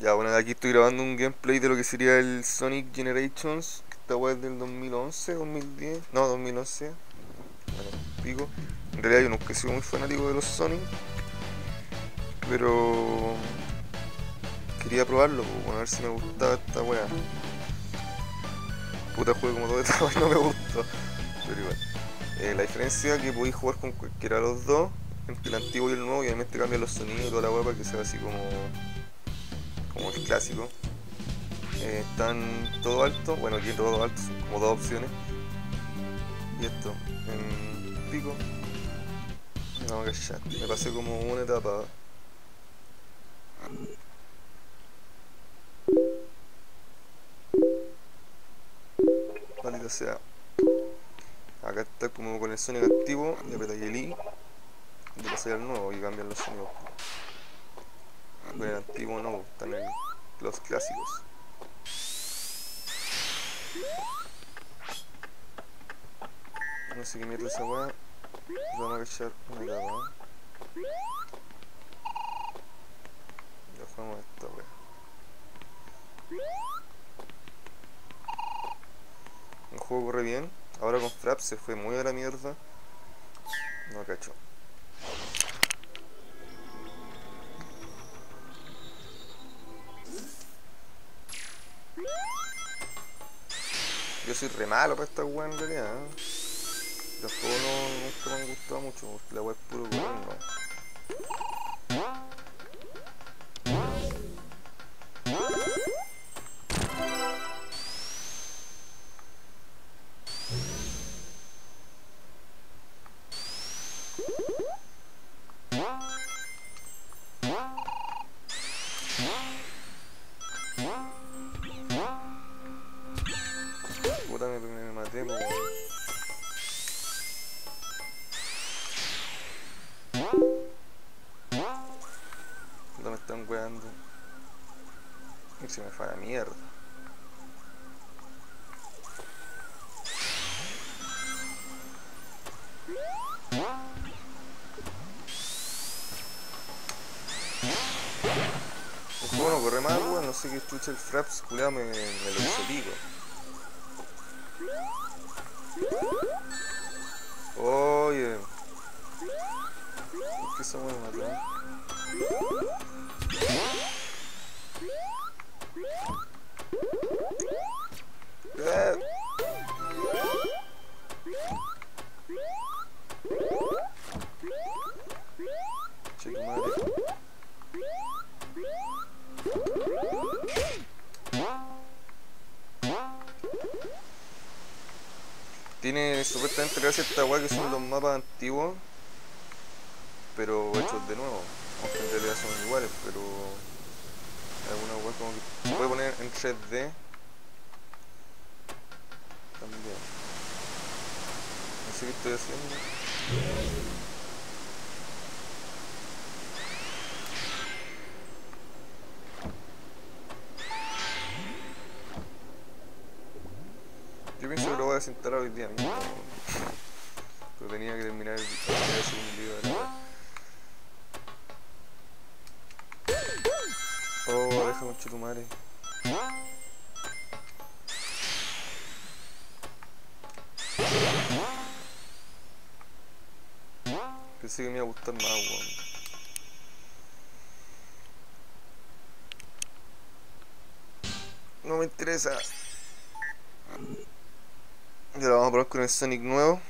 Ya, bueno, aquí estoy grabando un gameplay de lo que sería el Sonic Generations. Esta web es del 2011, 2010, no, 2011. Bueno, pico. En realidad yo nunca he sido muy fanático de los Sonic, pero quería probarlo, pues, a ver si me gustaba esta wea. Puta, juego como todo esta wea no me gustó, pero igual. La diferencia es que podéis jugar con cualquiera de los dos, entre el antiguo y el nuevo, y obviamente cambian los sonidos y toda la wea para que sea así como el clásico. Están todo alto, bueno, aquí todo alto, son como dos opciones. Y esto, en pico. No, que ya, me pasé como una etapa. Maldita sea. Acá está como con el Sonic activo, le apretáis el I, le pasáis al nuevo y cambian los sonidos. Con el antiguo no, están en los clásicos. No sé qué mierda esa weá. Vamos a cachar una cama. Ya jugamos esta weá. El juego corre bien. Ahora con Fraps se fue muy a la mierda. No cacho. Yo soy re malo para esta weá en realidad, ¿eh? Los juegos nunca me han gustado mucho porque la weá es puro weón, ¿no? Puta, me maté, weón. Me están weando. Y se me fue a la mierda. El juego no corre mal, weón. No sé qué chucha el Fraps, culiao, me lo hizo pico. Oye, ¿por qué se me mató? Che, tu madre. Tiene supuestamente gracia esta weá que son los mapas antiguos, pero hechos de nuevo. Aunque en realidad son iguales, pero alguna web como que voy a poner en 3D también. No sé qué estoy haciendo. Yo pienso que lo voy a desinstalar hoy día mismo, pero tenía que terminar el segundo video de la web. Oh, déjame echar tu madre. Pensé que me iba a gustar más, weón. No me interesa. Ya lo vamos a probar con el Sonic nuevo.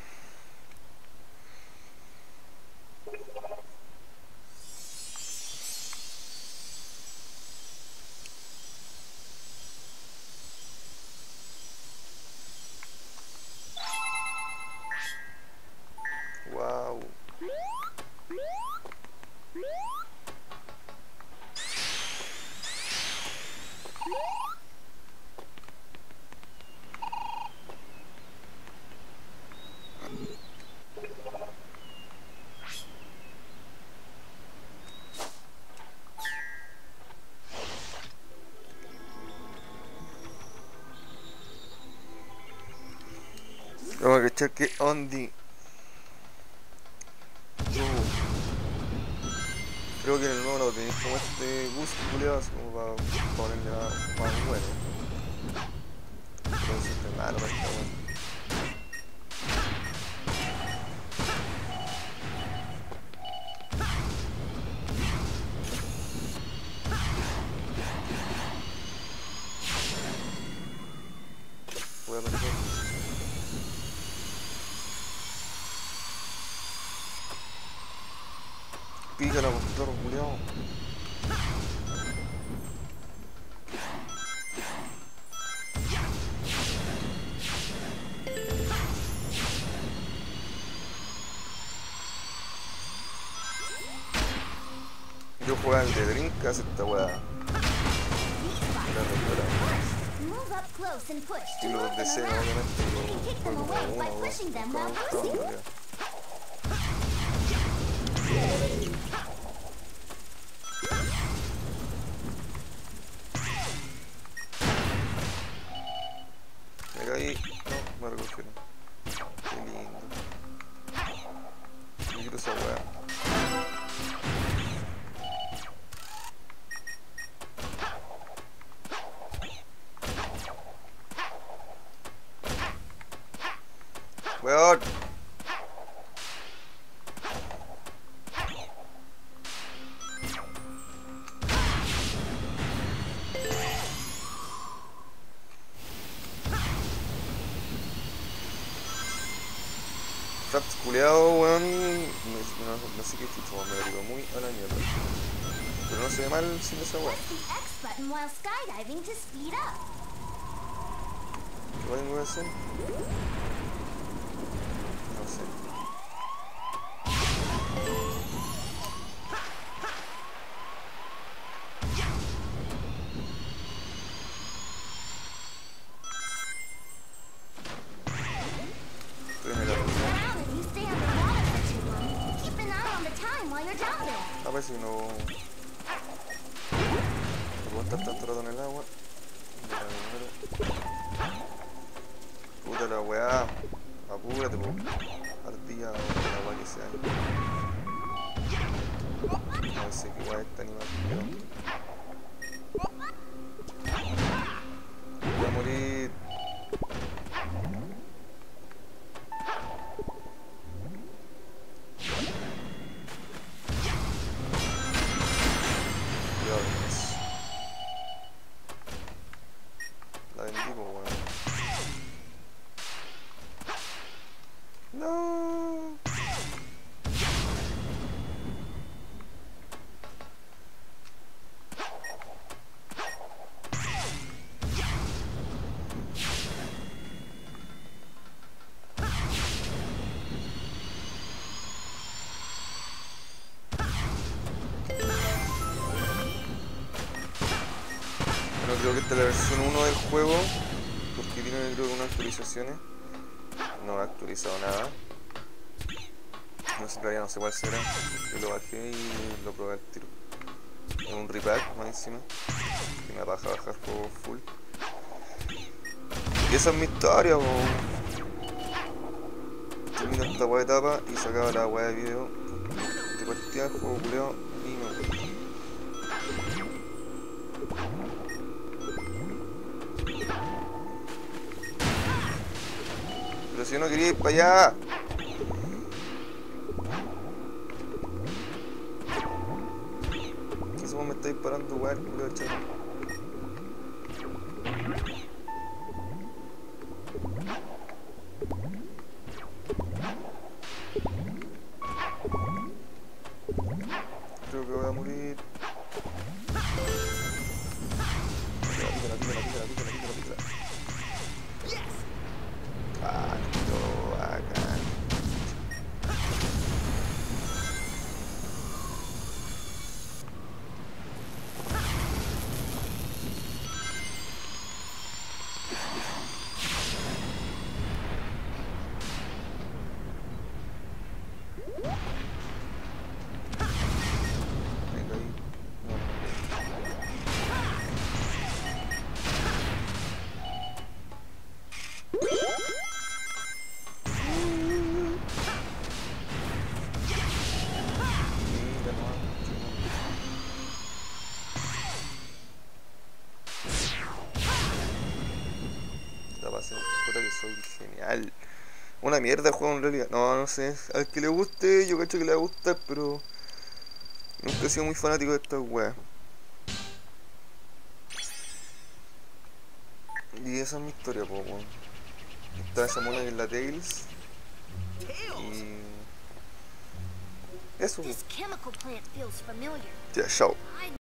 Vamos a cachar que ondi. que el mono de como este bus culiado así como para ponerle más bueno. Entonces este malo para esta bueno. Pícala con toro culiao. Yo jugaba el de drinkas esta weá. Y los deseos obviamente lo juego como uno o dos. Weón. Fraps culeado, weón. No sé qué chucho, me derribó muy a la mierda. Pero no se ve mal sin esa weón. ¿Qué vengo a hacer? A ver si no puedo estar tanto rato en el agua. Puta la weá. Apúrate, po. Ardilla o la weá que sea. No sé qué weá este animal. Voy a morir. Creo que esta es la versión 1 del juego, porque tiene creo que unas actualizaciones. No he actualizado nada. No sé, todavía no sé cuál será. Yo lo bajé y lo probé al tiro. Es un repack más encima. Que me baja bajar juego full. Y esa es mi historia, po. Termino esta hueá de etapa y sacaba la hueá de video. Te partía el juego culeo y me volví. Pero si yo no quería ir para allá. ¿Qué somos? Me está disparando, weón, culo de chaval. Creo que voy a morir. sé, puta que soy genial. Una mierda juego en realidad. No, no sé. Al que le guste, yo cacho que le va a gustar, pero nunca he sido muy fanático de estas weas. Y esa es mi historia, po, weón. Está esa mola que es la Tails. Y eso, po. Ya, chao.